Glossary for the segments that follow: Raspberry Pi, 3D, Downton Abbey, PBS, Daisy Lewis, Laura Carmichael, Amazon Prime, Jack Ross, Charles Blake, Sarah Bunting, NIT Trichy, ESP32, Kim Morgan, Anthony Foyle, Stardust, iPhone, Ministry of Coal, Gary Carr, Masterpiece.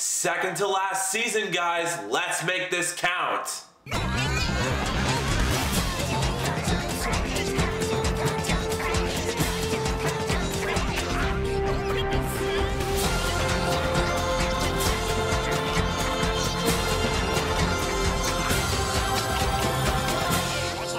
Second to last season, guys. Let's make this count. What's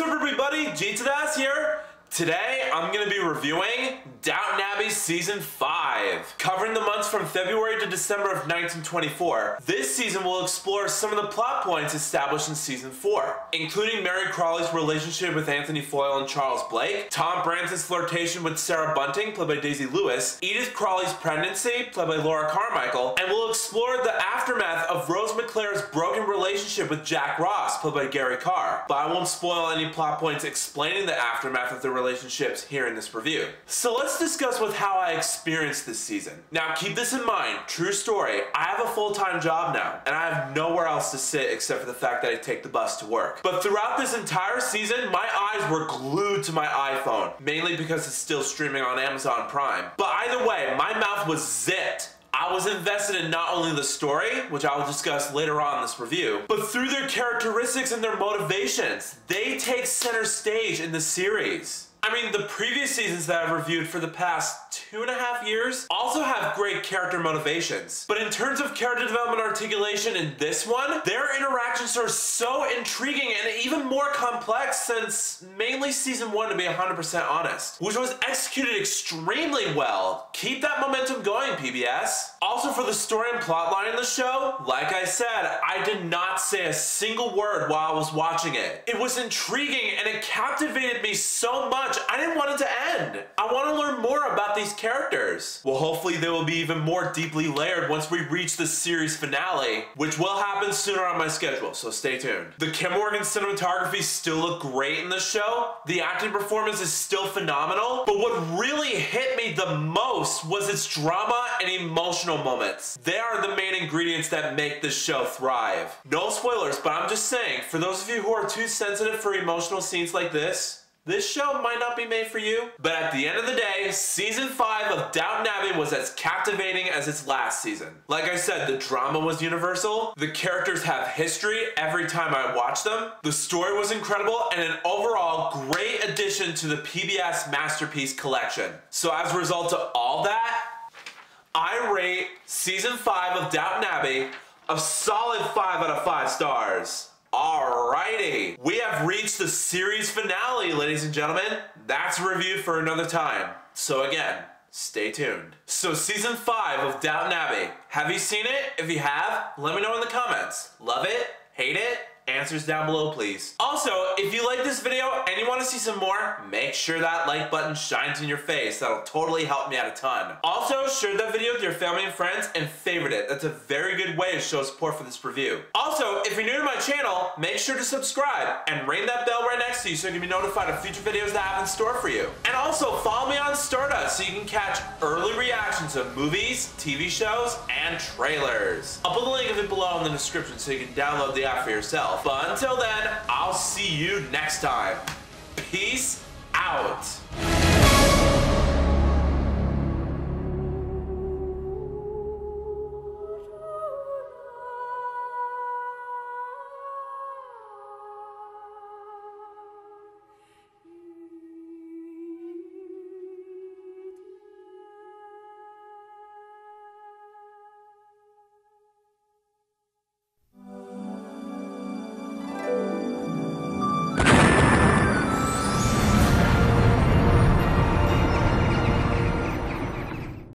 up, everybody? G2Das here. Today, I'm going to be reviewing Downton Abbey Season 5, covering the months from February to December of 1924. This season will explore some of the plot points established in Season 4, including Mary Crawley's relationship with Anthony Foyle and Charles Blake, Tom Branson's flirtation with Sarah Bunting, played by Daisy Lewis, Edith Crawley's pregnancy, played by Laura Carmichael, and we'll explore the aftermath of Rose McClare's broken relationship with Jack Ross, played by Gary Carr. But I won't spoil any plot points explaining the aftermath of the relationships here in this review. So let's discuss with how I experienced this season. Now keep this in mind, true story, I have a full-time job now, and I have nowhere else to sit except for the fact that I take the bus to work. But throughout this entire season, my eyes were glued to my iPhone, mainly because it's still streaming on Amazon Prime. But either way, my mouth was zipped. I was invested in not only the story, which I will discuss later on in this review, but through their characteristics and their motivations. They take center stage in the series. I mean, the previous seasons that I've reviewed for the past 2.5 years also have great character motivations. But in terms of character development articulation in this one, their interactions are so intriguing and even more complex since mainly season 1, to be 100% honest, which was executed extremely well. Keep that momentum going, PBS. Also, for the story and plotline in the show, like I said, I did not say a single word while I was watching it. It was intriguing and it captivated me so much I didn't want it to end. I want to learn more about these characters. Well, hopefully they will be even more deeply layered once we reach the series finale, which will happen sooner on my schedule, so stay tuned. The Kim Morgan cinematography still looked great in the show. The acting performance is still phenomenal, but what really hit me the most was its drama and emotional moments. They are the main ingredients that make this show thrive. No spoilers, but I'm just saying, for those of you who are too sensitive for emotional scenes like this, this show might not be made for you. But at the end of the day, season 5 of Downton Abbey was as captivating as its last season. Like I said, the drama was universal. The characters have history every time I watch them. The story was incredible and an overall great addition to the PBS Masterpiece collection. So as a result of all that, I rate season 5 of Downton Abbey a solid 5 out of 5 stars. Alrighty, we have reached the series finale, ladies and gentlemen. That's reviewed for another time. So again, stay tuned. So season 5 of Downton Abbey, have you seen it? If you have, let me know in the comments. Love it? Hate it? Answers down below, please. Also, if you like this video and you want to see some more, make sure that like button shines in your face. That'll totally help me out a ton. Also, share that video with your family and friends and favorite it. That's a very good way to show support for this review. Also, if you're new to my channel, make sure to subscribe and ring that bell right next to you so you can be notified of future videos that I have in store for you. And also, follow me on Stardust so you can catch early reactions of movies, TV shows, and trailers. I'll put the link of it below in the description so you can download the app for yourself. But until then, I'll see you next time. Peace out.